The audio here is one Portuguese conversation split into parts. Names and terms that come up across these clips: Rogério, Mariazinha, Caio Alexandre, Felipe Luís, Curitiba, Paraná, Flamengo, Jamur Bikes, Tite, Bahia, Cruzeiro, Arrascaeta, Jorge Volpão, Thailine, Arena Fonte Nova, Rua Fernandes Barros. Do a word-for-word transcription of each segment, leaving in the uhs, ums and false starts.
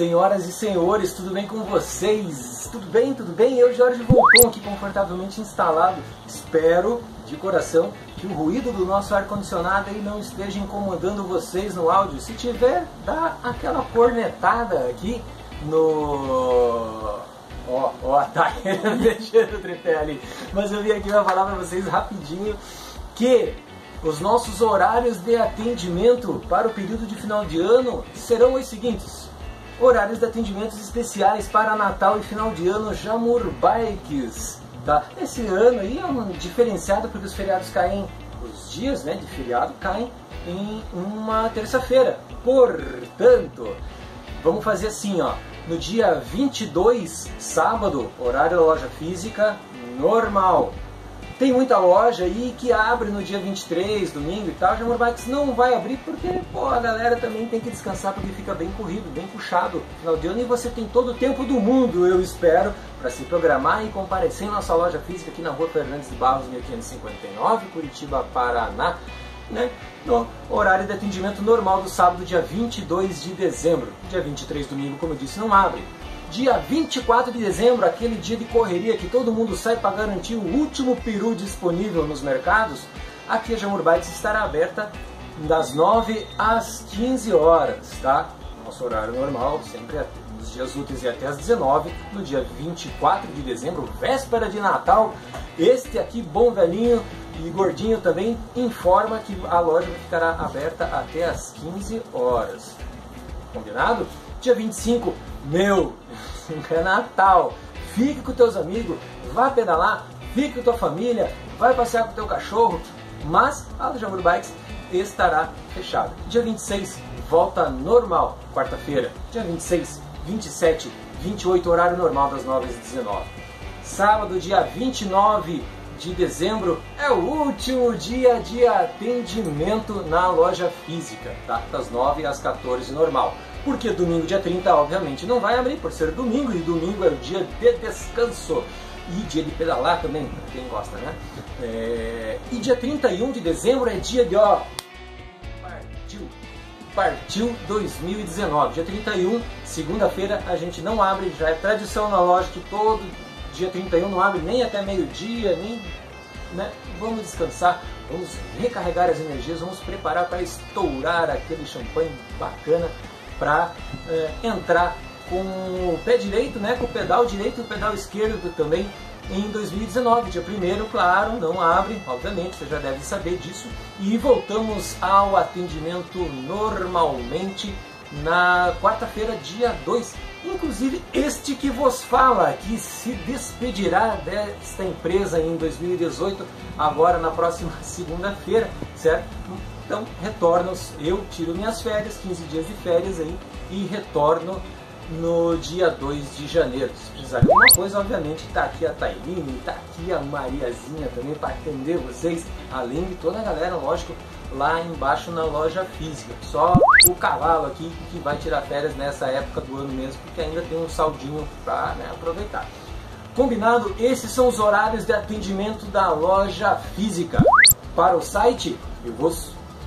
Senhoras e senhores, tudo bem com vocês? Tudo bem, tudo bem? Eu, Jorge Volpão, aqui confortavelmente instalado. Espero, de coração, que o ruído do nosso ar-condicionado aí não esteja incomodando vocês no áudio. Se tiver, dá aquela cornetada aqui no... Ó, ó, tá deixando o tripé ali. Mas eu vim aqui pra falar pra vocês rapidinho que os nossos horários de atendimento para o período de final de ano serão os seguintes. Horários de atendimentos especiais para Natal e final de ano, Jamur Bikes, tá? Esse ano aí é um diferenciado porque os feriados caem, os dias, né, de feriado caem em uma terça-feira. Portanto, vamos fazer assim, ó, no dia vinte e dois, sábado, horário da loja física normal. Tem muita loja aí que abre no dia vinte e três, domingo e tal. Jamur Bikes não vai abrir porque, pô, a galera também tem que descansar porque fica bem corrido, bem puxado final de ano. E você tem todo o tempo do mundo, eu espero, para se programar e comparecer em nossa loja física aqui na Rua Fernandes Barros, mil quinhentos e cinquenta e nove, Curitiba, Paraná, né? No horário de atendimento normal do sábado, dia vinte e dois de dezembro. Dia vinte e três, domingo, como eu disse, não abre. Dia vinte e quatro de dezembro, aquele dia de correria que todo mundo sai para garantir o último peru disponível nos mercados, aqui a Jamur Bikes estará aberta das nove às quinze horas, tá? Nosso horário normal, sempre nos dias úteis e até às dezenove. No dia vinte e quatro de dezembro, véspera de Natal, este aqui, bom velhinho e gordinho também, informa que a loja ficará aberta até às quinze horas. Combinado? Dia vinte e cinco, meu, é Natal, fique com teus amigos, vá pedalar, fique com tua família, vai passear com teu cachorro, mas a Jamur Bikes estará fechada. Dia vinte e seis, volta normal, quarta-feira. Dia vinte e seis, vinte e sete, vinte e oito, horário normal das nove às dezenove. Sábado, dia vinte e nove de dezembro, é o último dia de atendimento na loja física, tá? Das nove às quatorze, normal. Porque domingo, dia trinta, obviamente não vai abrir, por ser domingo, e domingo é o dia de descanso e dia de pedalar também, pra quem gosta, né? É... E dia trinta e um de dezembro é dia de, ó, partiu, partiu dois mil e dezenove. Dia trinta e um, segunda-feira, a gente não abre, já é tradição na loja que todo dia trinta e um não abre nem até meio-dia, nem... Né? Vamos descansar, vamos recarregar as energias, vamos preparar para estourar aquele champanhe bacana, para é, entrar com o pé direito, né, com o pedal direito e o pedal esquerdo também em dois mil e dezenove. Dia primeiro, claro, não abre, obviamente, você já deve saber disso. E voltamos ao atendimento normalmente na quarta-feira, dia dois. Inclusive este que vos fala, que se despedirá desta empresa em dois mil e dezoito, agora na próxima segunda-feira, certo? Então retorno, eu tiro minhas férias, quinze dias de férias aí, e retorno no dia dois de janeiro. Se precisar de alguma coisa, obviamente, tá aqui a Thailine, tá aqui a Mariazinha também para atender vocês, além de toda a galera, lógico, lá embaixo na loja física. Só o cavalo aqui que vai tirar férias nessa época do ano mesmo, porque ainda tem um saldinho para, né, aproveitar. Combinado? Esses são os horários de atendimento da loja física. Para o site, eu vou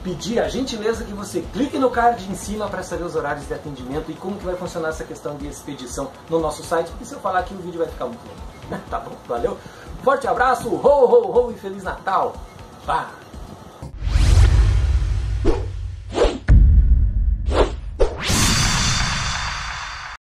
pedir a gentileza que você clique no card em cima para saber os horários de atendimento e como que vai funcionar essa questão de expedição no nosso site, porque se eu falar aqui o vídeo vai ficar muito longo. Tá bom, valeu. Forte abraço, ho, ho, ho e Feliz Natal. Pá.